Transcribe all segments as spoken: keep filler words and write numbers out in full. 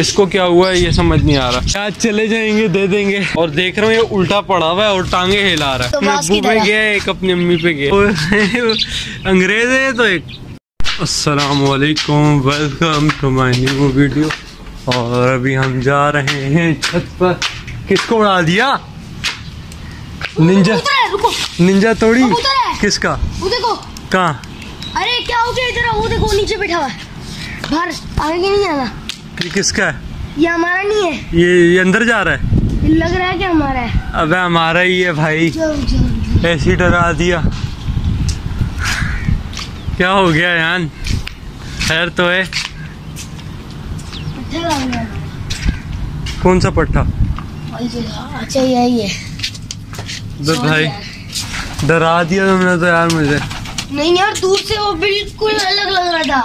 इसको क्या हुआ है ये समझ नहीं आ रहा। आज चले जाएंगे दे देंगे। और देख रहा हूँ ये उल्टा पड़ा हुआ है और टांगे हिला रहा है। अपने अब्बू पे गया एक, अपनी अम्मी पे गया, अंग्रेज है तो एक। अस्सलाम वालेकुम, welcome to my new video. और अभी हम जा रहे हैं छत पर। किसको उड़ा दिया? निंजा निंजा तोड़ी। किसका? कहाँ? अरे क्या हो गया इधर? वो देखो नीचे बैठा हुआ है। बाहर आगे नहीं आना। ये किसका है? ये हमारा नहीं है। ये ये अंदर जा रहा है। लग रहा है कि हमारा है। अबे हमारा ही है भाई। ऐसी डरा दिया। क्या हो गया यार? खैर तो है। कौन सा पट्टा? अच्छा यही है। बस भाई डरा दिया तुमने तो यार मुझे। नहीं यार दूर से वो बिल्कुल अलग लग रहा था।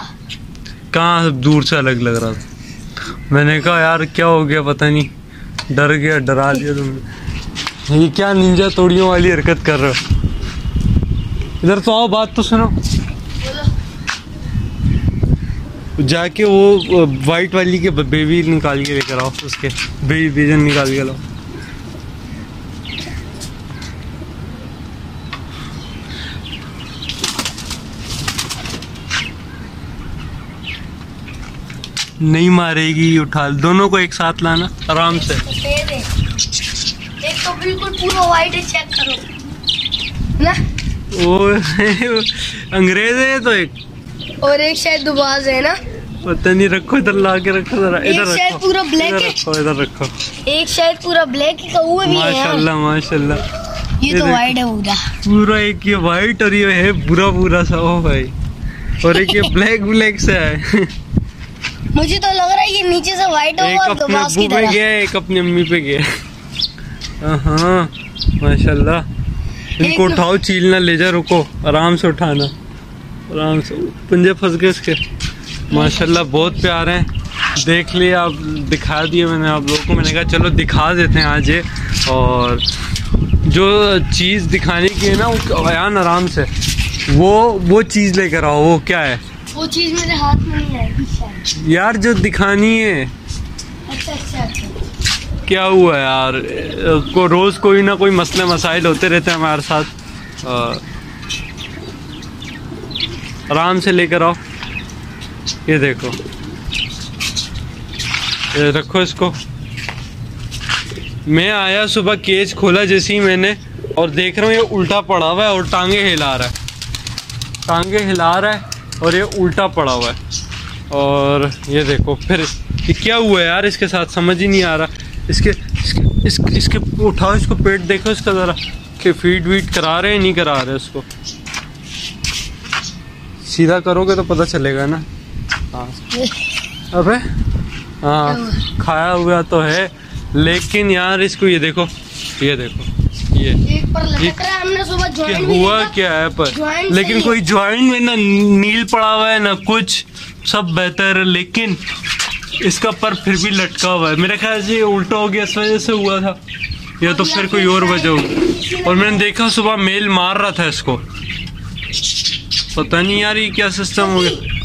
कहाँ दूर से अलग लग रहा था? मैंने कहा यार क्या हो गया पता नहीं, डर गया, डरा दिया तुमने। ये क्या निंजा तोड़ियों वाली हरकत कर रहे हो? इधर तो आओ, बात तो सुनो। जाके वो वाइट वाली के बेबी निकाल के लेकर आओ, उसके बेबी बीजन निकाल के लाओ। नहीं मारेगी, उठा दोनों को एक साथ लाना आराम से। एक तो बिल्कुल पूरा वाइट है, चेक करो ना। वो अंग्रेज है तो एक, और एक शायद दुबाज है ना, पता नहीं। रखो इधर, ला के रखो जरा। इधर रखो, शायद पूरा ब्लैक है। इधर रखो, एक शायद पूरा ब्लैक है। कौवे भी है। माशाल्लाह माशाल्लाह। ये तो वाइट है पूरा पूरा। एक ये वाइट और ये है बुरा बुरा सा। ओ भाई, और एक ये ब्लैक ब्लैक सा है। मुझे तो लग रहा है ये नीचे से वाइट होगा। और अपने अब्बू पे गया, एक अपनी अम्मी पे गया। हाँ माशाल्लाह। इनको उठाओ, छीलना ले जा। रुको, आराम से उठाना, आराम से। पंजे फंस गए इसके। माशाल्लाह बहुत प्यारे हैं। देख लिए आप, दिखा दिए मैंने आप लोगों को। मैंने कहा चलो दिखा देते हैं आज ये। और जो चीज़ दिखाने की है ना वो बयान आराम से, वो वो चीज़ लेकर आओ। वो क्या है वो चीज? मेरे हाथ में नहीं आएगी यार जो दिखानी है। अच्छा अच्छा अच्छा। क्या हुआ यार? को रोज कोई ना कोई मसले मसाइल होते रहते हैं हमारे साथ। आराम से लेकर आओ। ये देखो, ये रखो इसको। मैं आया सुबह, केज खोला जैसे ही मैंने, और देख रहा हूँ ये उल्टा पड़ा हुआ है और टांगे हिला रहा है। टांगे हिला रहा है और ये उल्टा पड़ा हुआ है। और ये देखो फिर ये क्या हुआ यार इसके साथ? समझ ही नहीं आ रहा। इसके इसके इस, इसके उठाओ इसको, पेट देखो इसका ज़रा कि फीड वीट करा रहे हैं नहीं करा रहे। उसको सीधा करोगे तो पता चलेगा ना। हाँ अबे हाँ, खाया हुआ तो है लेकिन यार इसको ये देखो, ये देखो ये, पर लटक रहा है। हमने सुबह ज्वाइन भी हुआ क्या है पर, लेकिन कोई ज्वाइन में ना नील पड़ा हुआ है ना कुछ, सब बेहतर है। लेकिन इसका पर फिर भी लटका हुआ है। मेरे ख्याल से ये उल्टा हो गया, इस वजह से हुआ था या तो फिर कोई और वजह होगी। और मैंने देखा सुबह मेल मार रहा था इसको, पता नहीं यार ये क्या सिस्टम हो गया।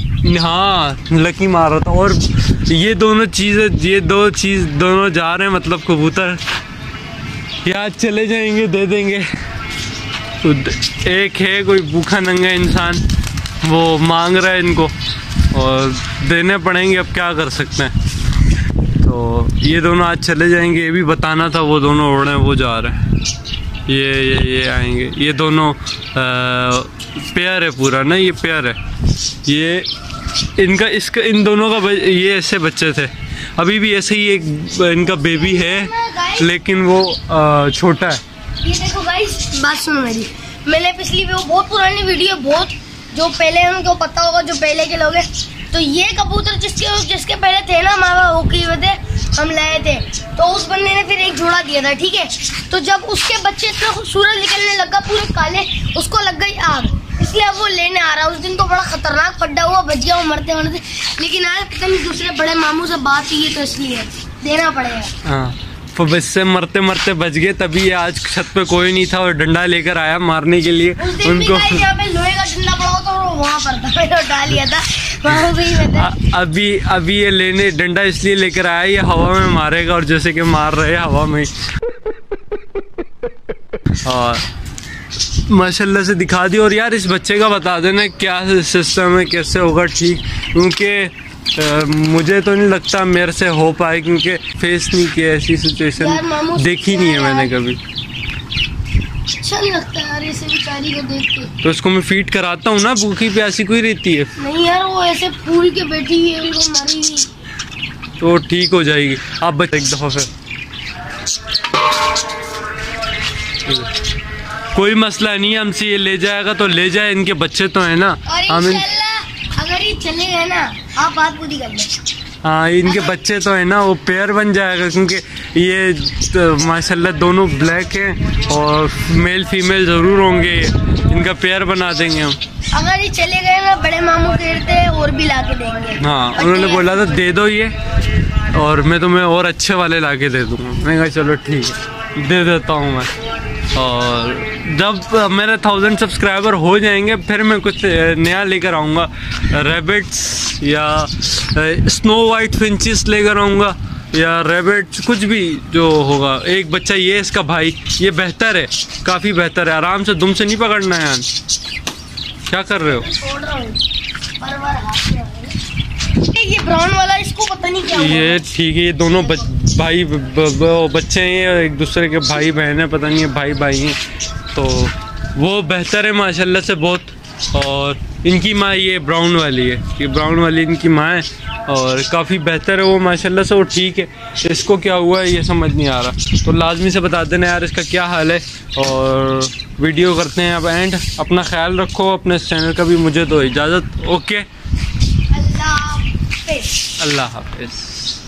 हाँ लकी मार रहा था। और ये दोनों चीज़ें, ये दो चीज़ दोनों जा रहे हैं, मतलब कबूतर। यार चले जाएंगे दे देंगे। तो एक है कोई भूखा नंगा इंसान, वो मांग रहा है इनको और देने पड़ेंगे, अब क्या कर सकते हैं। तो ये दोनों आज चले जाएंगे। ये भी बताना था, वो दोनों उड़ रहे हैं, वो जा रहे हैं। ये ये ये आएंगे, ये दोनों पेयर है पूरा ना, ये पेयर है। ये इनका इसका इन दोनों का ये ऐसे बच्चे थे। अभी भी ऐसे ही एक इनका बेबी है लेकिन वो आ, छोटा है। ये देखो गाइस, बात सुनो मेरी। मैंने पिछली वो बहुत पुरानी वीडियो, बहुत जो पहले उनको पता होगा जो पहले के लोग हैं, तो ये कबूतर जिसके जिसके पहले थे ना मामा, वो की वजह हम लाए थे। तो उस बंदे ने फिर एक जोड़ा दिया था, ठीक है। तो जब उसके बच्चे इतना खूबसूरत निकलने लगा पूरे काले, उसको लग गई आग, इसलिए अब वो लेने आ रहा है। उस दिन तो बड़ा खतरनाक पड्डा हुआ, बच गया वो मरते मरते। लेकिन आज पता नहीं दूसरे बड़े मामू से बात की है तो इसलिए देना पड़ेगा। हाँ तो इससे मरते मरते बच गए, तभी आज छत पे कोई नहीं था और डंडा लेकर आया मारने के लिए उनको। यहाँ पे लोहे का डंडा पड़ा तो वहाँ पर था, मैंने उठा लिया था। आ, अभी अभी ये लेने डंडा इसलिए लेकर आया, ये हवा में मारेगा और जैसे कि मार रहे हवा में। और माशाल्लाह से दिखा दी। और यार इस बच्चे का बता देना क्या सिस्टम है, कैसे होगा ठीक, क्योंकि मुझे तो नहीं लगता मेरे से हो पाए, क्योंकि फेस नहीं किया ऐसी सिचुएशन, देखी नहीं है मैंने कभी। अच्छा नहीं लगता यार ऐसे बेचारी को देख के। तो इसको मैं फीड कराता हूँ ना, भूखी प्यासी कोई रहती है नहीं यार, वो ऐसे फूल के बैठी है, उनको मारेगी तो ठीक हो जाएगी। आप बस एक दफा फिर कोई मसला नहीं है, हमसे ये ले जाएगा तो ले जाए, इनके बच्चे तो है ना। हम अगर ये चले गए ना आप आपको दिखा, हाँ इनके बच्चे तो है ना, वो पेयर बन जाएगा, क्योंकि ये तो माशाल्लाह दोनों ब्लैक हैं और मेल फीमेल ज़रूर होंगे, इनका पेयर बना देंगे हम। अगर ये चले गए ना बड़े मामू कहते हैं और भी लाके देंगे। हाँ उन्होंने बोला था दे दो ये, और मैं तुम्हें और अच्छे वाले लाके दे दूँगा। मैंने कहा चलो ठीक है दे देता हूँ मैं, और जब मेरे थाउजेंड सब्सक्राइबर हो जाएंगे फिर मैं कुछ नया लेकर आऊँगा, रैबिट्स या स्नो वाइट फिंचेस लेकर आऊँगा या रैबिट्स, कुछ भी जो होगा। एक बच्चा ये इसका भाई, ये बेहतर है, काफ़ी बेहतर है, आराम से, दुम से नहीं पकड़ना है यार। क्या कर रहे हो? ये ब्राउन वाला इसको पता नहीं क्या, ये ठीक है, ये दोनों बच, भाई ब, ब, ब, बच्चे हैं, एक दूसरे के भाई बहन है, पता नहीं है भाई भाई हैं, तो वो बेहतर है माशाल्लाह से बहुत। और इनकी माँ ये ब्राउन वाली है, ये ब्राउन वाली इनकी माँ है और काफ़ी बेहतर है वो माशाल्लाह से, वो ठीक है। इसको क्या हुआ है ये समझ नहीं आ रहा, तो लाजमी से बता देना यार इसका क्या हाल है। और वीडियो करते हैं अब एंड, अपना ख्याल रखो, अपने चैनल का भी मुझे दो इजाज़त। ओके, अल्लाह हाफिज़।